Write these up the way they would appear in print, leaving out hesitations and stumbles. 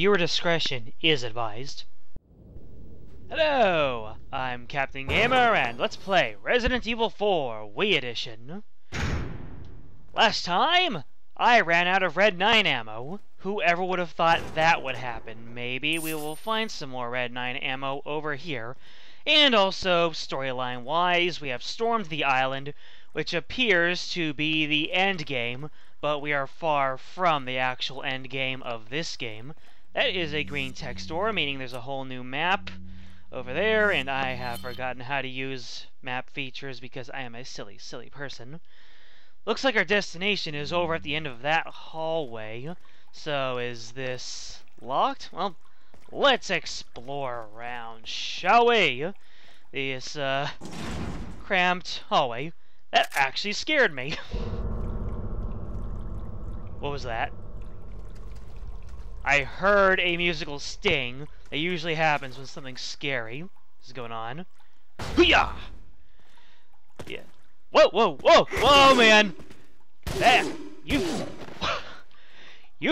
Viewer discretion is advised. Hello, I'm Captain Gamer, and let's play Resident Evil 4 Wii Edition. Last time, I ran out of Red 9 ammo. Whoever would have thought that would happen? Maybe we will find some more Red 9 ammo over here. And also, storyline-wise, we have stormed the island, which appears to be the end game, but we are far from the actual end game of this game. That is a green text door, meaning there's a whole new map over there, and I have forgotten how to use map features because I am a silly, silly person. Looks like our destination is over at the end of that hallway. So, is this locked? Well, let's explore around, shall we? This, cramped hallway. That actually scared me. What was that? I heard a musical sting. That usually happens when something scary is going on. Hoo-yah! Yeah. Whoa, whoa, whoa! Whoa, man! That... You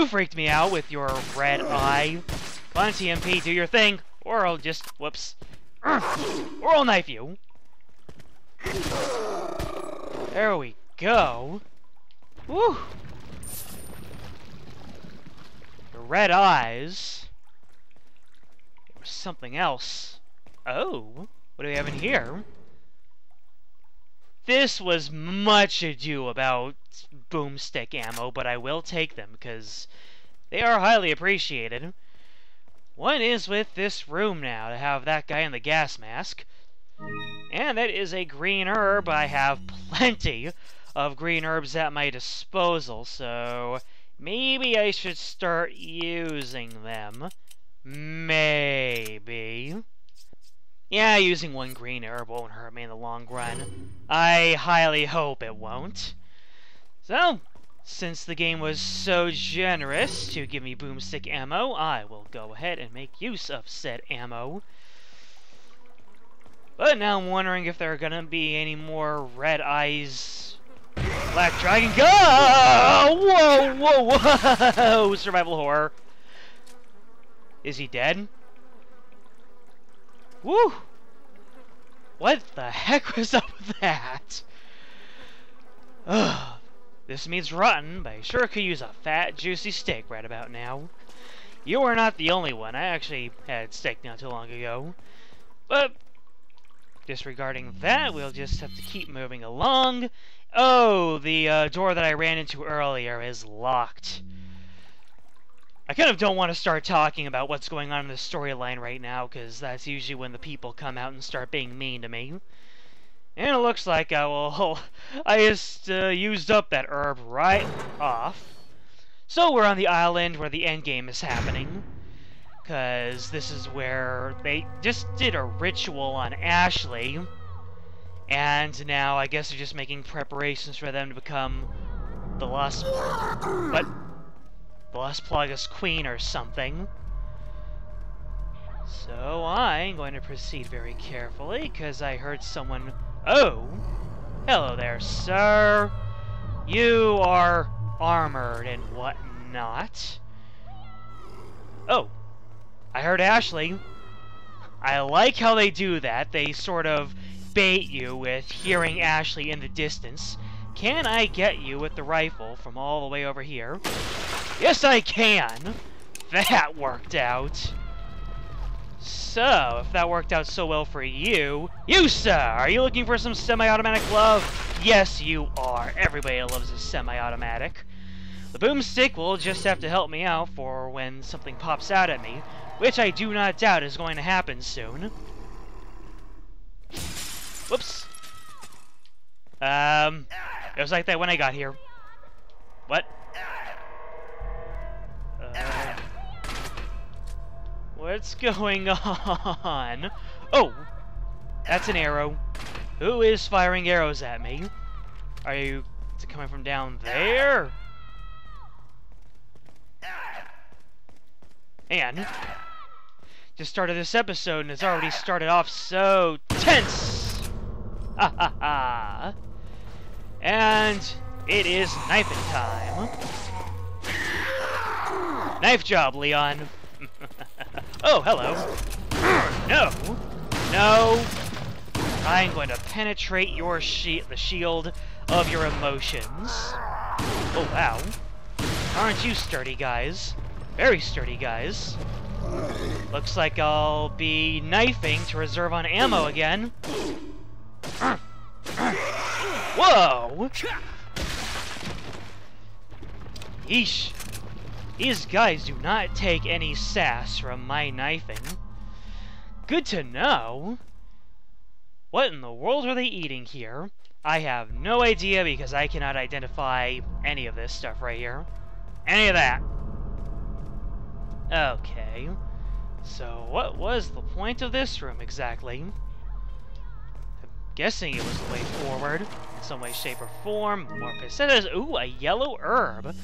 freaked me out with your red eye. Come on, TMP, do your thing, or I'll just... whoops. Or I'll knife you. There we go. Woo! The red eyes... There was something else. Oh! What do we have in here? This was much ado about boomstick ammo, but I will take them, because they are highly appreciated. What is with this room now, to have that guy in the gas mask? And that is a green herb. I have plenty of green herbs at my disposal, so maybe I should start using them. Maybe. Yeah, using one green herb won't hurt me in the long run. I highly hope it won't. So, since the game was so generous to give me boomstick ammo, I will go ahead and make use of said ammo. But now I'm wondering if there are gonna be any more red eyes. Black Dragon, go! Whoa, whoa, whoa! Survival horror. Is he dead? Woo! What the heck was up with that? Ugh. This means rotten, but I sure could use a fat, juicy steak right about now. You are not the only one. I actually had steak not too long ago. But, disregarding that, we'll just have to keep moving along. Oh, the door that I ran into earlier is locked. I kind of don't want to start talking about what's going on in the storyline right now, because that's usually when the people come out and start being mean to me. And it looks like I just used up that herb right off. So we're on the island where the endgame is happening, because this is where they just did a ritual on Ashley. And now I guess they're just making preparations for them to become the Las... What? The Las Plagueis Queen or something. So I'm going to proceed very carefully, because I heard someone... Oh! Hello there, sir! You are armored and whatnot. Oh! I heard Ashley. I like how they do that. They sort of bait you with hearing Ashley in the distance. Can I get you with the rifle from all the way over here? Yes, I can! That worked out. So, if that worked out so well for you... You, sir! Are you looking for some semi-automatic love? Yes, you are. Everybody loves a semi-automatic. The boomstick will just have to help me out for when something pops out at me, which I do not doubt is going to happen soon. Whoops. It was like that when I got here. What? What's going on? Oh! That's an arrow. Who is firing arrows at me? Are you... Is it coming from down there? And... Just started this episode and it's already started off so tense! Ha ha ha! And... It is knifing time! Knife job, Leon! Oh, hello. No. No. I'm going to penetrate your the shield of your emotions. Oh, wow. Aren't you sturdy guys? Very sturdy guys. Looks like I'll be knifing to reserve on ammo again. Whoa! Yeesh. These guys do not take any sass from my knifing. Good to know. What in the world are they eating here? I have no idea because I cannot identify any of this stuff right here. Any of that. Okay. So what was the point of this room exactly? I'm guessing it was the way forward in some way, shape, or form. More pesetas. Ooh, a yellow herb.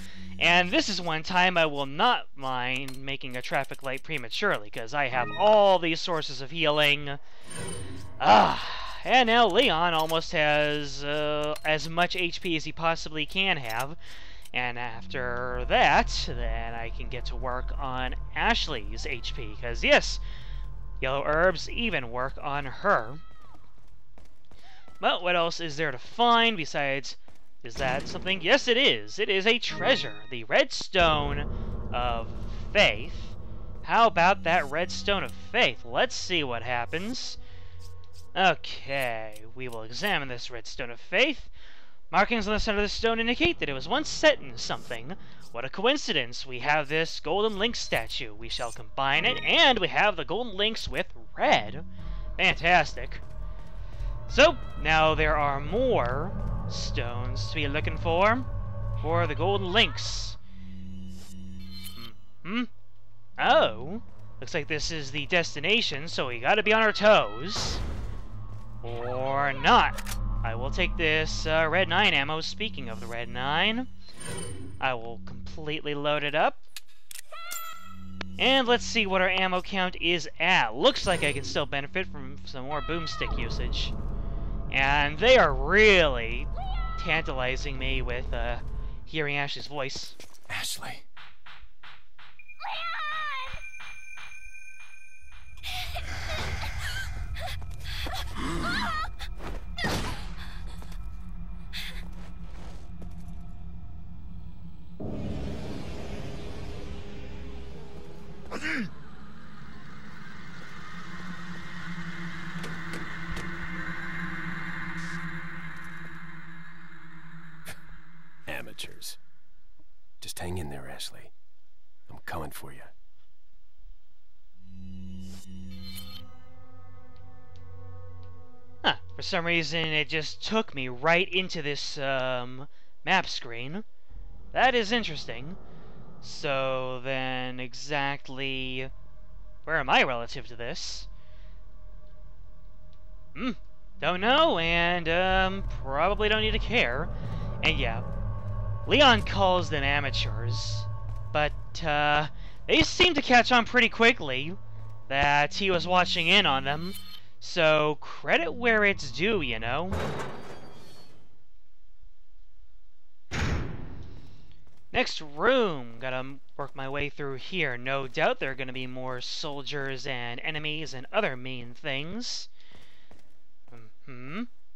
And this is one time I will not mind making a traffic light prematurely, because I have all these sources of healing. And now Leon almost has as much HP as he possibly can have. And after that, then I can get to work on Ashley's HP, because yes, yellow herbs even work on her. But what else is there to find besides... Is that something? Yes, it is. It is a treasure. The Red Stone of Faith. How about that Red Stone of Faith? Let's see what happens. Okay, we will examine this Red Stone of Faith. Markings on the center of the stone indicate that it was once set in something. What a coincidence. We have this Golden Lynx statue. We shall combine it, and we have the Golden Lynx with red. Fantastic. So, now there are more stones to be looking for the Golden Lynx. Oh, looks like this is the destination, so we gotta be on our toes. Or not. I will take this Red 9 ammo. Speaking of the Red 9, I will completely load it up. And let's see what our ammo count is at. Looks like I can still benefit from some more boomstick usage. And they are really tantalizing me with hearing Ashley's voice. Ashley. Leon! Amateurs. Just hang in there, Ashley. I'm coming for you. Huh. For some reason, it just took me right into this map screen. That is interesting. So then, exactly... where am I relative to this? Don't know, and probably don't need to care. And yeah, Leon calls them amateurs, but they seem to catch on pretty quickly that he was watching in on them, so credit where it's due, you know? Next room, gotta work my way through here. No doubt there are gonna be more soldiers and enemies and other mean things.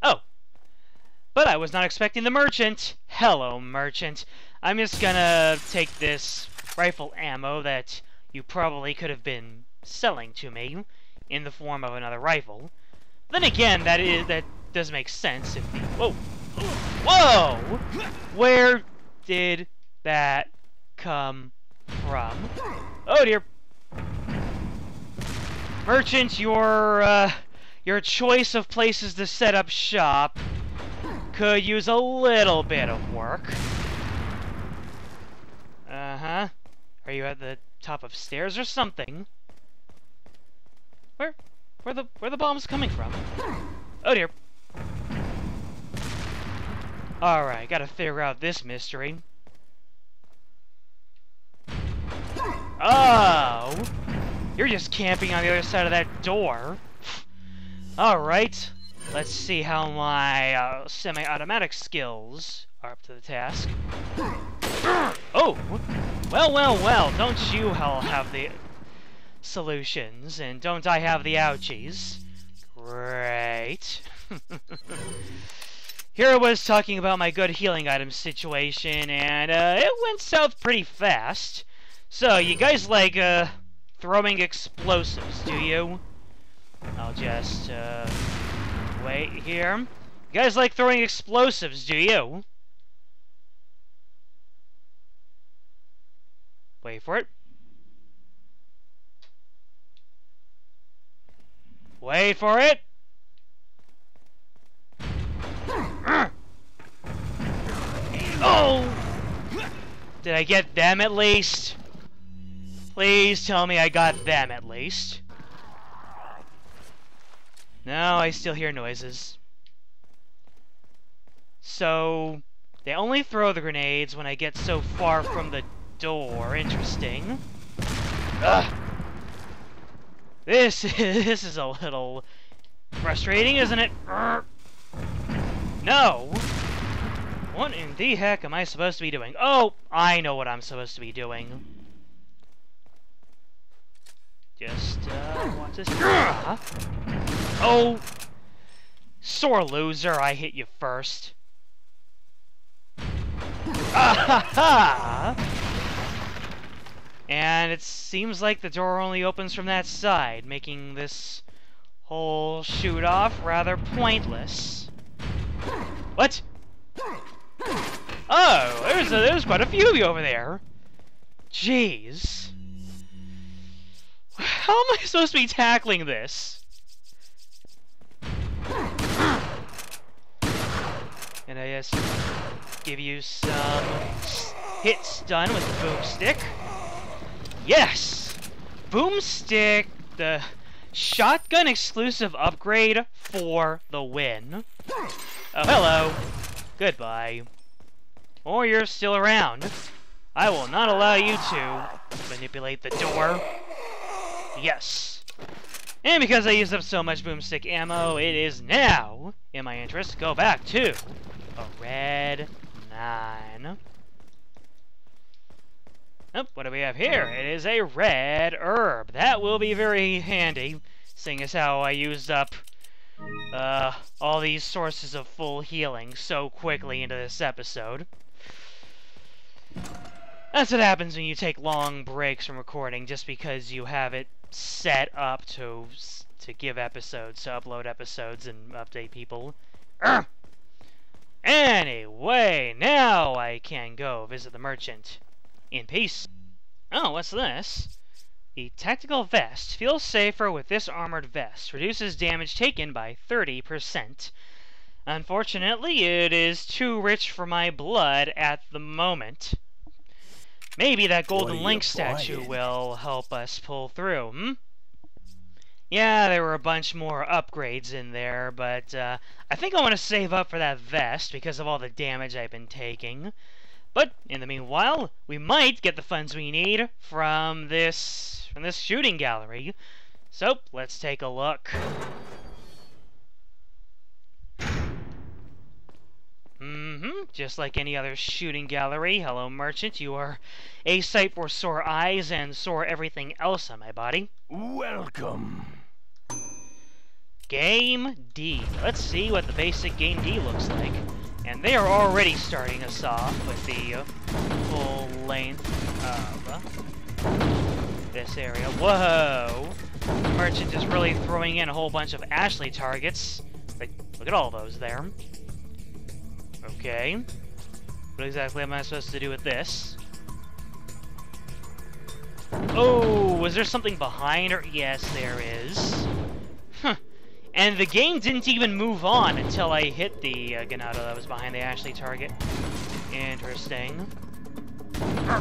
Oh! But I was not expecting the merchant. Hello, merchant. I'm just gonna take this rifle ammo that you probably could have been selling to me in the form of another rifle. Then again, that does make sense. If whoa, whoa! Where did that come from? Oh dear, merchant, your choice of places to set up shop could use a little bit of work. Uh-huh. Are you at the top of stairs or something? Where the bombs coming from? Oh dear. Alright, gotta figure out this mystery. Oh! You're just camping on the other side of that door. Alright. Let's see how my semi-automatic skills are up to the task. Oh! Well, well, well, don't you all have the solutions, and don't I have the ouchies? Great. Here I was talking about my good healing item situation, and it went south pretty fast. So, you guys like throwing explosives, do you? I'll just wait here. You guys like throwing explosives, do you? Wait for it. Wait for it! Oh! Did I get them at least? Please tell me I got them at least. No, I still hear noises. So, they only throw the grenades when I get so far from the door. Interesting. Ugh. This is a little frustrating, isn't it? No! What in the heck am I supposed to be doing? Oh, I know what I'm supposed to be doing. Just, want to... Oh! Sore loser, I hit you first. Ah-ha-ha! And it seems like the door only opens from that side, making this whole shoot-off rather pointless. What? Oh, there's quite a few of you over there. Jeez. How am I supposed to be tackling this? And I just give you some hit stun with the boomstick. Yes! Boomstick, the shotgun exclusive upgrade for the win. Oh, hello. Goodbye. Or you're still around. I will not allow you to manipulate the door. Yes. And because I used up so much boomstick ammo, it is now in my interest to go back to a Red 9. Oh, what do we have here? It is a red herb. That will be very handy, seeing as how I used up all these sources of full healing so quickly into this episode. That's what happens when you take long breaks from recording just because you have it set up to give episodes, to upload episodes and update people. Anyway, now I can go visit the merchant. In peace. Oh, what's this? The tactical vest. Feels safer with this armored vest. Reduces damage taken by 30%. Unfortunately, it is too rich for my blood at the moment. Maybe that Golden Link statue will help us pull through, hmm? Yeah, there were a bunch more upgrades in there, but I think I want to save up for that vest because of all the damage I've been taking. But in the meanwhile, we might get the funds we need from this shooting gallery. So let's take a look. Just like any other shooting gallery. Hello, merchant. You are a sight for sore eyes and sore everything else on my body. Welcome. Game D. Let's see what the basic Game D looks like. And they are already starting us off with the full length of this area. Whoa! The merchant is really throwing in a whole bunch of Ashley targets. Like, look at all those there. Okay. What exactly am I supposed to do with this? Oh, was there something behind her? Yes, there is. Huh. And the game didn't even move on until I hit the Ganado that was behind the Ashley target. Interesting. Gotta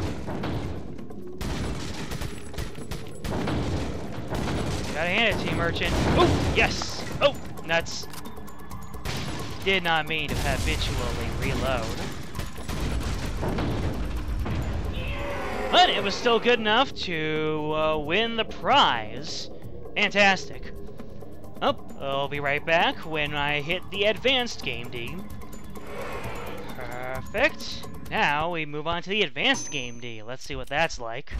hand it to you, merchant. Oh, yes! Oh, nuts. Did not mean to habitually reload. But it was still good enough to win the prize. Fantastic. Oh, I'll be right back when I hit the Advanced Game D. Perfect. Now we move on to the Advanced Game D. Let's see what that's like.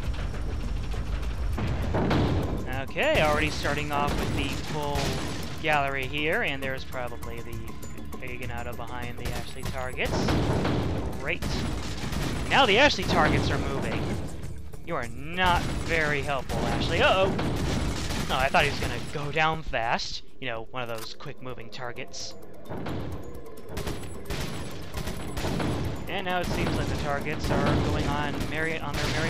Okay, already starting off with the full gallery here, and there's probably the Ganado behind the Ashley targets. Great. Now the Ashley targets are moving. You are not very helpful, Ashley. Uh-oh! Oh, I thought he was gonna go down fast. You know, one of those quick-moving targets. And now it seems like the targets are going on their merry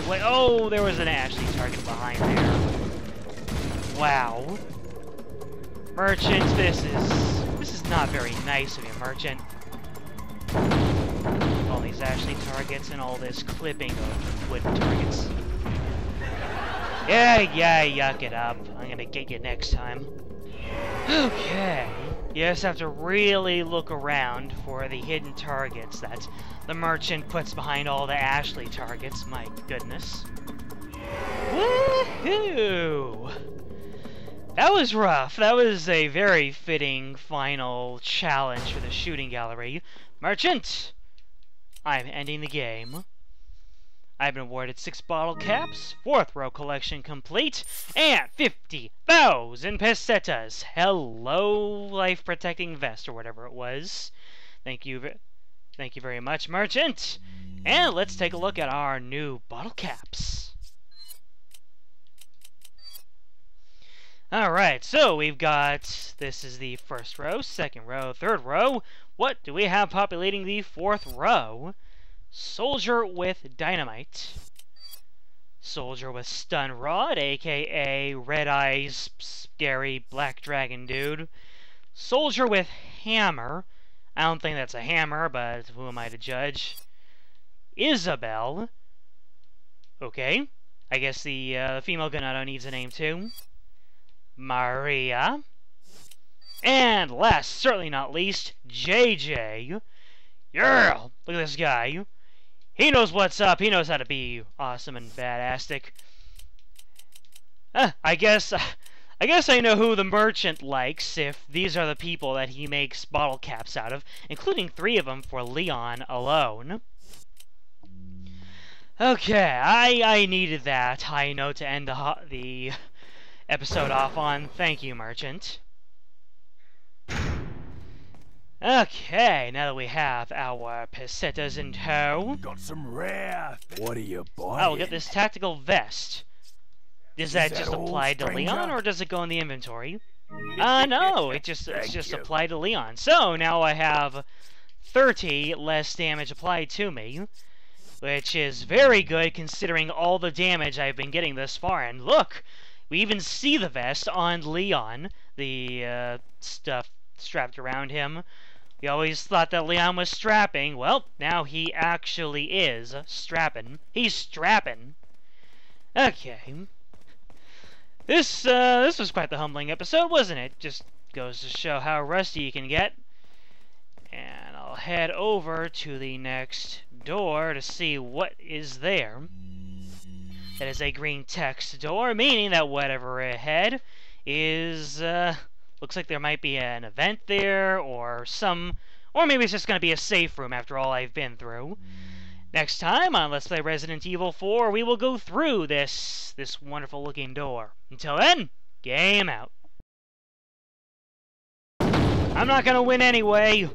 way. Oh, there was an Ashley target behind there. Wow. Merchants, this is not very nice of you, Merchant. All these Ashley targets and all this clipping of wooden targets. Yeah, yuck it up. I'm gonna get you next time. Okay. You just have to really look around for the hidden targets that the Merchant puts behind all the Ashley targets. My goodness. Woohoo! That was rough. That was a very fitting final challenge for the shooting gallery. Merchant! I'm ending the game. I've been awarded 6 bottle caps, 4th row collection complete, and 50,000 pesetas. Hello, life protecting vest or whatever it was. Thank you very much, Merchant. And let's take a look at our new bottle caps. Alright, so we've got, this is the first row, second row, third row. What do we have populating the fourth row? Soldier with Dynamite. Soldier with Stun Rod, aka Red Eyes Scary Black Dragon Dude. Soldier with Hammer. I don't think that's a hammer, but who am I to judge? Isabel. Okay. I guess the female Ganado needs a name too. Maria, and last, certainly not least, JJ. Yeah! Look at this guy. He knows what's up. He knows how to be awesome and badastic. I guess I know who the Merchant likes if these are the people that he makes bottle caps out of, including 3 of them for Leon alone. Okay, I needed that high note to end the episode off on. Thank you, Merchant. Okay, now that we have our pesetas in tow, got some rare. What are you buying? I will get this tactical vest. Is that just applied to Leon, or does it go in the inventory? No, it's just applied to Leon. So now I have 30 less damage applied to me, which is very good considering all the damage I've been getting this far. And look. We even see the vest on Leon, the stuff strapped around him. We always thought that Leon was strapping. Well, now he actually is strapping. He's strapping. Okay. This was quite the humbling episode, wasn't it? Just goes to show how rusty you can get. And I'll head over to the next door to see what is there. That is a green text door, meaning that whatever ahead is, looks like there might be an event there, or maybe it's just going to be a safe room after all I've been through. Next time on Let's Play Resident Evil 4, we will go through this wonderful looking door. Until then, game out. I'm not going to win anyway.